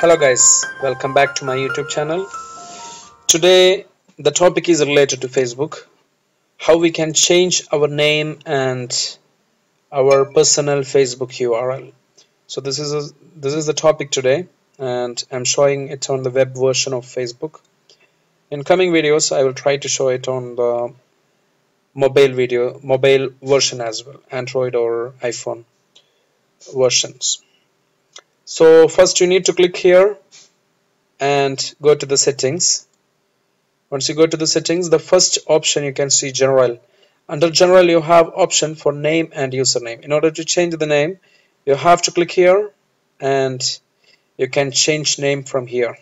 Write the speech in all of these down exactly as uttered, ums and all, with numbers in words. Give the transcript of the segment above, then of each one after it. Hello guys, welcome back to my YouTube channel. Today the topic is related to Facebook, how we can change our name and our personal Facebook U R L. So this is a, this is the topic today, and I'm showing it on the web version of Facebook. In coming videos I will try to show it on the mobile video mobile version as well, Android or iPhone versions. So first you need to click here and go to the settings. Once you go to the settings, the first option you can see, general. Under general you have option for name and username. In order to change the name you have to click here and you can change name from here.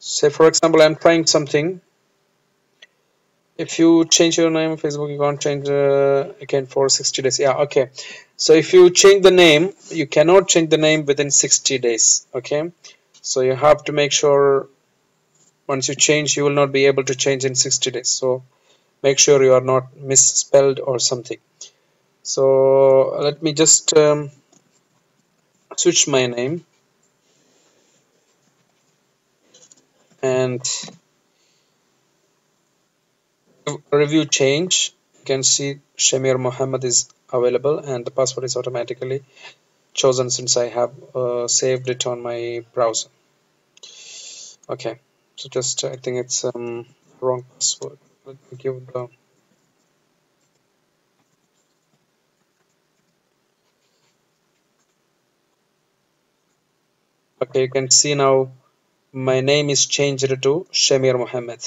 Say for example I'm trying something. If you change your name Facebook, you can't change uh, again for sixty days. Yeah, okay. So if you change the name, you cannot change the name within sixty days. Okay, so you have to make sure once you change, you will not be able to change in sixty days. So make sure you are not misspelled or something. So let me just um, switch my name and review change. You can see Shamir Mohammed is available and the password is automatically chosen since I have uh, saved it on my browser. Okay, so just I think it's um, wrong password. Let me give the okay. You can see now my name is changed to Shamir Mohammed.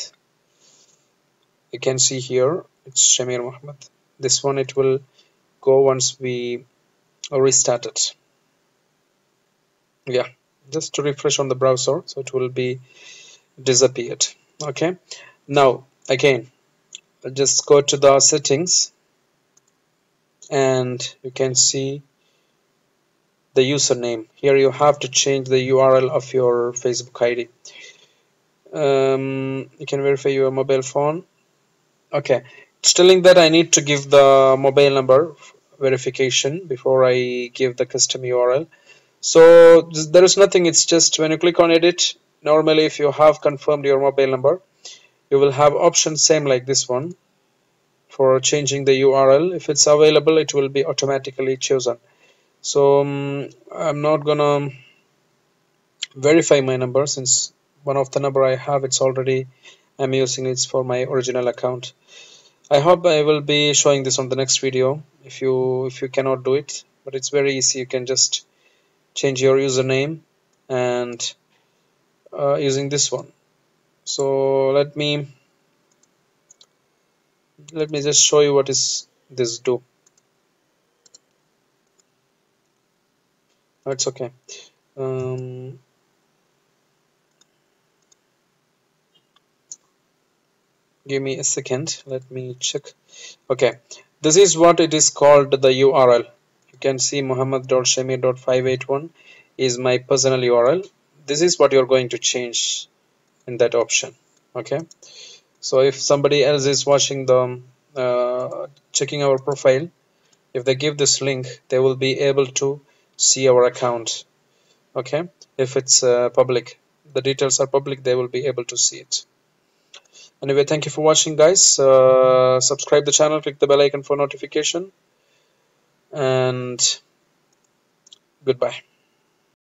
You can see here it's Shamir Mohammed. This one it will go once we restart it. Yeah, just to refresh on the browser, so it will be disappeared. Okay, now again I'll just go to the settings and you can see the username. Here you have to change the U R L of your Facebook I D. Um, you can verify your mobile phone. Okay, it's telling that I need to give the mobile number verification before I give the custom U R L. So there is nothing, it's just when you click on edit, normally if you have confirmed your mobile number, you will have options same like this one for changing the U R L. If it's available, it will be automatically chosen. So um, I'm not gonna verify my number since one of the number I have, it's already I'm using it for my original account. I hope I will be showing this on the next video if you if you cannot do it, but it's very easy. You can just change your username and uh, using this one. So let me let me just show you what is this do. It's okay. Um, Give me a second, let me check. Okay, this is what it is called, the U R L. You can see mohammed dot shamir dot five eight one is my personal U R L. This is what you're going to change in that option. Okay, so if somebody else is watching the uh, checking our profile, if they give this link, they will be able to see our account. Okay, if it's uh, public, the details are public, they will be able to see it. Anyway, thank you for watching guys. Uh, subscribe the channel, click the bell icon for notification, and goodbye.